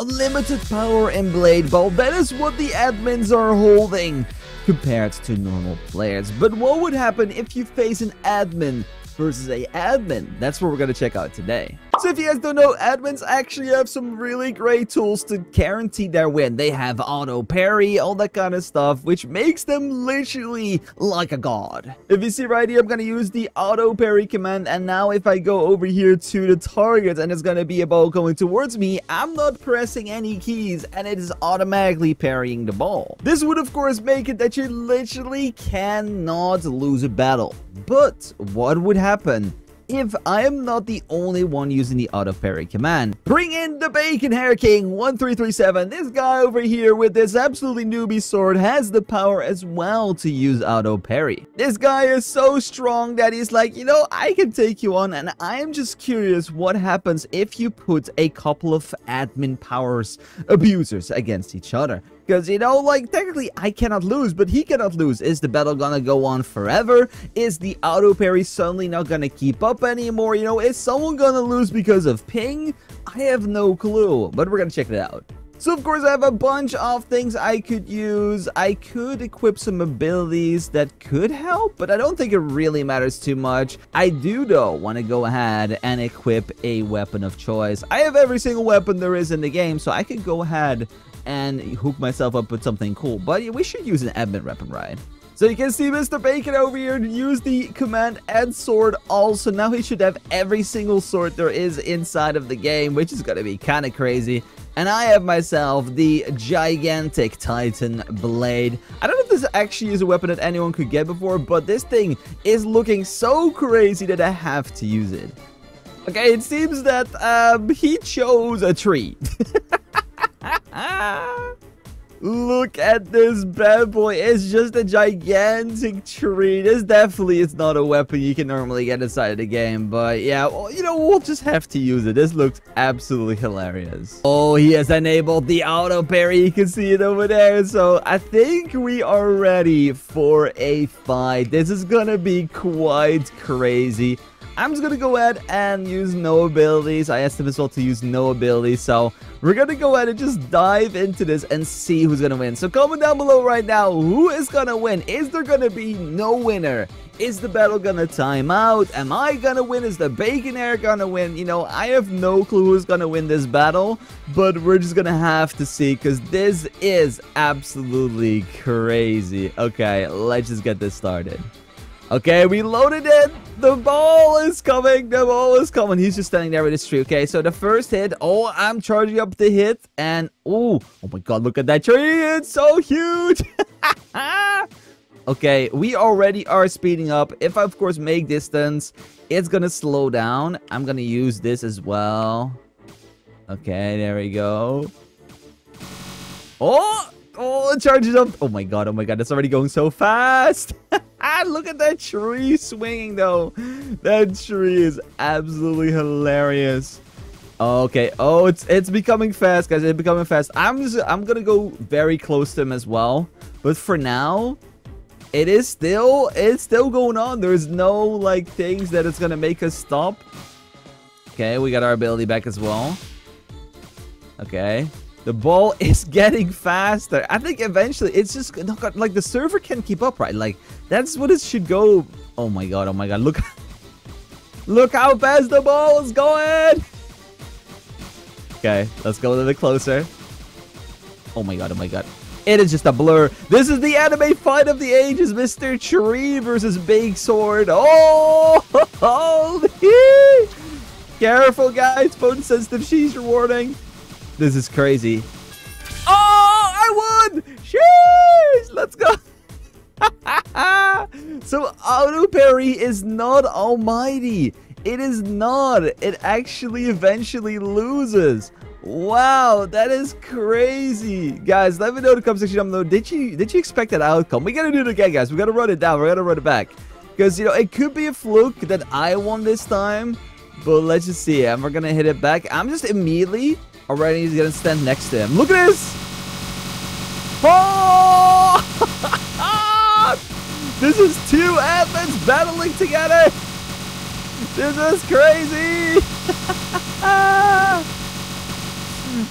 unlimited power in Blade Ball. That is what the admins are holding compared to normal players. But what would happen if you face an admin versus a admin? That's what we're gonna check out today. So if you guys don't know, admins actually have some really great tools to guarantee their win. They have auto parry, all that kind of stuff, which makes them literally like a god. If you see right here, I'm going to use the auto parry command. And now if I go over here to the target and it's going to be a ball coming towards me, I'm not pressing any keys and it is automatically parrying the ball. This would of course make it that you literally cannot lose a battle. But what would happen if I am not the only one using the auto parry command? Bring in the Bacon Hair King 1337. This guy over here with this absolutely newbie sword has the power as well to use auto parry. This guy is so strong that he's like, you know, I can take you on, and I am just curious what happens if you put a couple of admin powers abusers against each other. Because, you know, like, technically I cannot lose, but he cannot lose. Is the battle gonna go on forever? Is the auto parry suddenly not gonna keep up anymore? You know, is someone gonna lose because of ping? I have no clue, but we're gonna check it out. So, of course, I have a bunch of things I could use. I could equip some abilities that could help, but I don't think it really matters too much. I do, though, want to go ahead and equip a weapon of choice. I have every single weapon there is in the game, so I could go ahead and hook myself up with something cool. But we should use an admin weapon, right? So you can see Mr. Bacon over here use the command and sword also. Now he should have every single sword there is inside of the game, which is going to be kind of crazy. And I have myself the gigantic Titan Blade. I don't know if this actually is a weapon that anyone could get before, but this thing is looking so crazy that I have to use it. Okay, it seems that he chose a tree. Look at this bad boy. It's just a gigantic tree. This definitely is not a weapon you can normally get inside of the game. But yeah, well, you know, we'll just have to use it. This looks absolutely hilarious. Oh, he has enabled the auto parry. You can see it over there. So I think we are ready for a fight. This is gonna be quite crazy. I'm just gonna go ahead and use no abilities. I asked him as well to use no abilities, so we're gonna go ahead and just dive into this and see who's gonna win. So comment down below right now, who is gonna win? Is there gonna be no winner? Is the battle gonna time out? Am I gonna win? Is the Bacon Hair gonna win? You know, I have no clue who's gonna win this battle, but we're just gonna have to see, because this is absolutely crazy. Okay, let's just get this started. Okay, we loaded it. The ball is coming. The ball is coming. He's just standing there with his tree. Okay, so the first hit. Oh, I'm charging up the hit. And, ooh, oh my god, look at that tree. It's so huge. Okay, we already are speeding up. If I, of course, make distance, it's going to slow down. I'm going to use this as well. Okay, there we go. Oh, oh, it charges up. Oh my god, it's already going so fast. Ah, look at that tree swinging, though. That tree is absolutely hilarious. Okay. Oh, it's becoming fast, guys. It's becoming fast. I'm gonna go very close to him as well. But for now, it's still going on. There's no like things that it's gonna make us stop. Okay, we got our ability back as well. Okay. The ball is getting faster. I think eventually it's just like the server can't keep up, right? Like that's what it should go. Oh my god! Oh my god! Look! Look how fast the ball is going! Okay, let's go a little bit closer. Oh my god! Oh my god! It is just a blur. This is the anime fight of the ages: Mr. Tree versus Big Sword. Oh! Careful, guys! Phone sensitive. She's rewarding. This is crazy. Oh, I won! Sheesh! Let's go! So, auto parry is not almighty. It is not. It actually eventually loses. Wow, that is crazy. Guys, let me know in the comment section down below. Did you expect that outcome? We gotta do it again, guys. We gotta run it down. We gotta run it back. Because, you know, it could be a fluke that I won this time. But let's just see. And we're gonna hit it back. I'm just immediately... Alright, he's gonna stand next to him. Look at this! Oh! This is two admins battling together! This is crazy!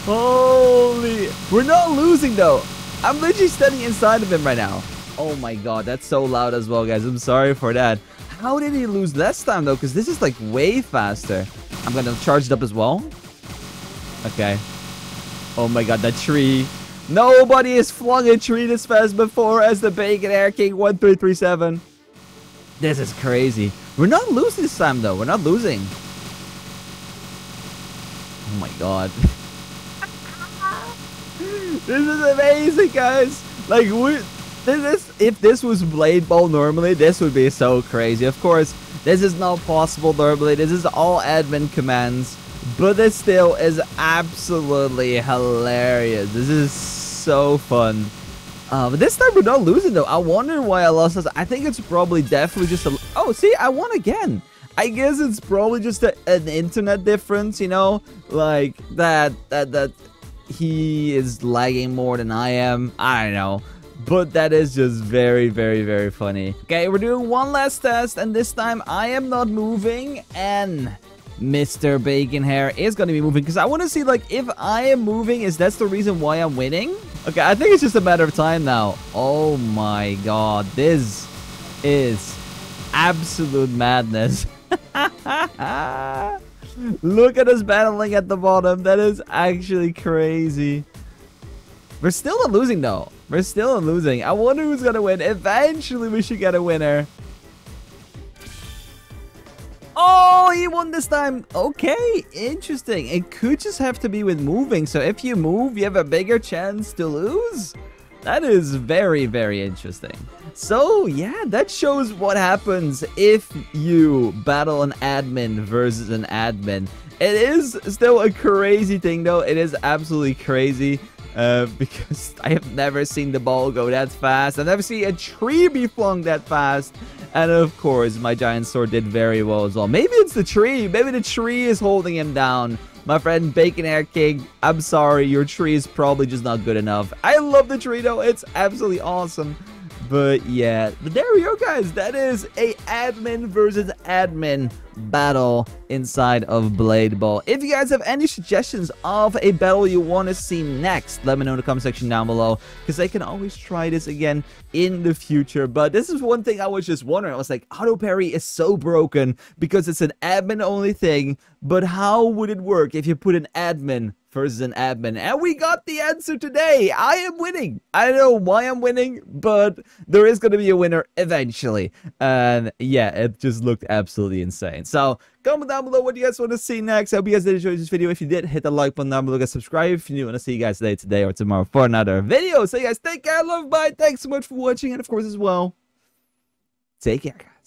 Holy. We're not losing, though. I'm literally standing inside of him right now. Oh, my God. That's so loud as well, guys. I'm sorry for that. How did he lose last time, though? Because this is, like, way faster. I'm going to charge it up as well. Okay. Oh, my God. That tree. Nobody has flung a tree this fast before as the Bacon Hair King 1337. This is crazy. We're not losing this time, though. We're not losing. Oh, my God. This is amazing, guys. Like, if this was Blade Ball normally, this would be so crazy. Of course, this is not possible normally. This is all admin commands. But this still is absolutely hilarious. This is so fun. But this time we're not losing, though. I wonder why I lost this. I think it's probably definitely just a... Oh, see, I won again. I guess it's probably just an internet difference, you know? Like, that he is lagging more than I am. I don't know. But that is just very, very, very funny. Okay, we're doing one last test. And this time I am not moving. And... Mr. Bacon Hair is going to be moving, because I want to see, like, if I am moving, is that's the reason why I'm winning? Okay, I think it's just a matter of time now. Oh my God, this is absolute madness. Look at us battling at the bottom. That is actually crazy. We're still not losing, though. We're still not losing. I wonder who's going to win. Eventually, we should get a winner. Oh, he won this time. Okay, interesting. It could just have to be with moving. So if you move, you have a bigger chance to lose. That is very, very interesting. So yeah, that shows what happens if you battle an admin versus an admin. It is still a crazy thing, though. It is absolutely crazy. Because I have never seen the ball go that fast. I've never seen a tree be flung that fast. And of course, my giant sword did very well as well. Maybe it's the tree. Maybe the tree is holding him down. My friend Bacon Hair King, I'm sorry. Your tree is probably just not good enough. I love the tree, though. It's absolutely awesome. But yeah, there we go, guys. That is a admin versus admin battle inside of Blade Ball. If you guys have any suggestions of a battle you want to see next, let me know in the comment section down below, because I can always try this again in the future. But this is one thing I was just wondering. I was like, auto parry is so broken because it's an admin only thing, but how would it work if you put an admin versus an admin? And we got the answer today. I am winning. I don't know why I'm winning, but there is going to be a winner eventually. And yeah, it just looked absolutely insane. So comment down below what you guys want to see next. I hope you guys did enjoy this video. If you did, hit the like button down below, guys. Subscribe if you do. And I'll see you guys today or tomorrow for another video. So you guys take care. Love, bye. Thanks so much for watching. And of course as well, take care, guys.